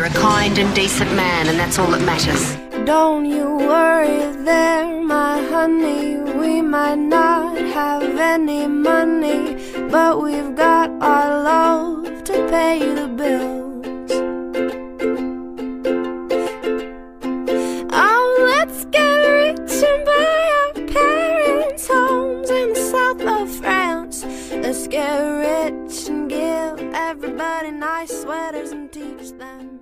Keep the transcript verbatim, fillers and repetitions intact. You're a kind and decent man, and that's all that matters. Don't you worry there, my honey. We might not have any money, but we've got our love to pay the bills. Oh, let's get rich and buy our parents' homes in the south of France. Let's get rich and give everybody nice sweaters and teach them.